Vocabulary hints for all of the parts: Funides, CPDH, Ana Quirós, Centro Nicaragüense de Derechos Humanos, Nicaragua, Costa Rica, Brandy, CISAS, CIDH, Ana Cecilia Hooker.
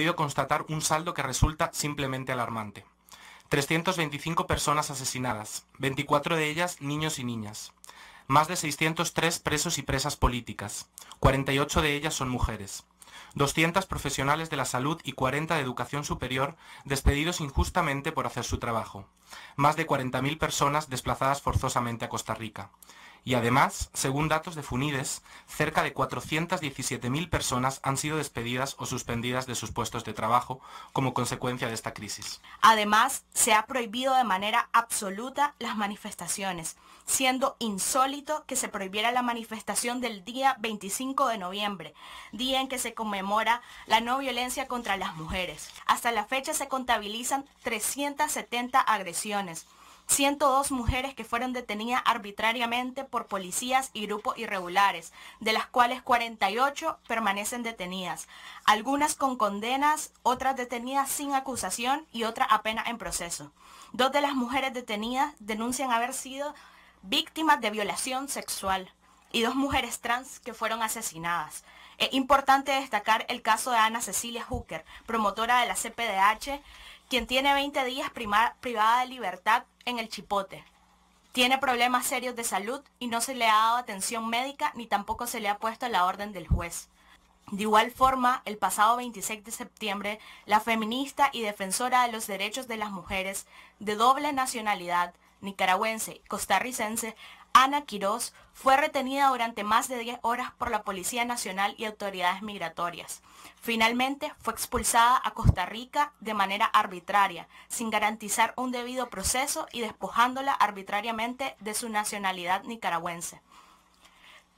podido constatar un saldo que resulta simplemente alarmante. 325 personas asesinadas, 24 de ellas niños y niñas. Más de 603 presos y presas políticas, 48 de ellas son mujeres. 200 profesionales de la salud y 40 de educación superior despedidos injustamente por hacer su trabajo. Más de 40.000 personas desplazadas forzosamente a Costa Rica. Y además, según datos de Funides, cerca de 417.000 personas han sido despedidas o suspendidas de sus puestos de trabajo como consecuencia de esta crisis. Además, se ha prohibido de manera absoluta las manifestaciones, siendo insólito que se prohibiera la manifestación del día 25 de noviembre, día en que se conmemora la no violencia contra las mujeres. Hasta la fecha se contabilizan 370 agresiones. 102 mujeres que fueron detenidas arbitrariamente por policías y grupos irregulares, de las cuales 48 permanecen detenidas, algunas con condenas, otras detenidas sin acusación y otras apenas en proceso. 2 de las mujeres detenidas denuncian haber sido víctimas de violación sexual y 2 mujeres trans que fueron asesinadas. Es importante destacar el caso de Ana Cecilia Hooker, promotora de la CPDH, quien tiene 20 días privada de libertad en el Chipote. Tiene problemas serios de salud y no se le ha dado atención médica ni tampoco se le ha puesto la orden del juez. De igual forma, el pasado 26 de septiembre, la feminista y defensora de los derechos de las mujeres de doble nacionalidad, nicaragüense y costarricense, Ana Quirós, fue retenida durante más de 10 horas por la Policía Nacional y autoridades migratorias. Finalmente, fue expulsada a Costa Rica de manera arbitraria, sin garantizar un debido proceso y despojándola arbitrariamente de su nacionalidad nicaragüense.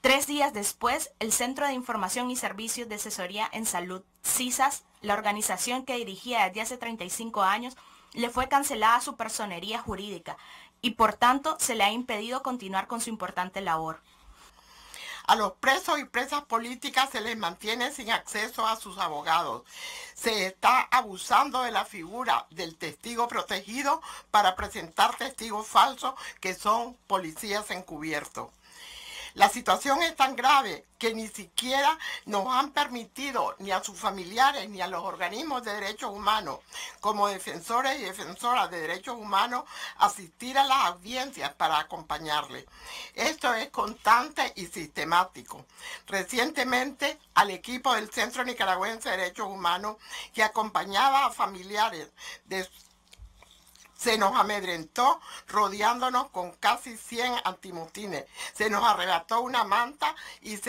3 días después, el Centro de Información y Servicios de Asesoría en Salud, CISAS, la organización que dirigía desde hace 35 años, le fue cancelada su personería jurídica y por tanto se le ha impedido continuar con su importante labor. A los presos y presas políticas se les mantiene sin acceso a sus abogados. Se está abusando de la figura del testigo protegido para presentar testigos falsos que son policías encubiertos. La situación es tan grave que ni siquiera nos han permitido ni a sus familiares ni a los organismos de derechos humanos, como defensores y defensoras de derechos humanos, asistir a las audiencias para acompañarles. Esto es constante y sistemático. Recientemente, al equipo del Centro Nicaragüense de Derechos Humanos, que acompañaba a familiares de se nos amedrentó rodeándonos con casi 100 antimotines. Se nos arrebató una manta y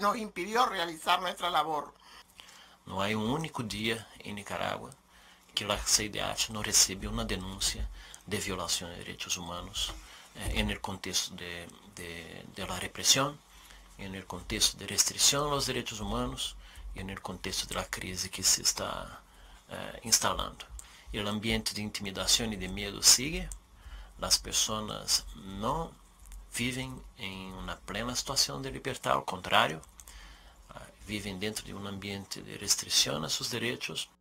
nos impidió realizar nuestra labor. No hay un único día en Nicaragua que la CIDH no reciba una denuncia de violación de derechos humanos en el contexto de la represión, en el contexto de restricción a los derechos humanos y en el contexto de la crisis que se está instalando. El ambiente de intimidación y de miedo sigue, las personas no viven en una plena situación de libertad, al contrario, viven dentro de un ambiente de restricción a sus derechos.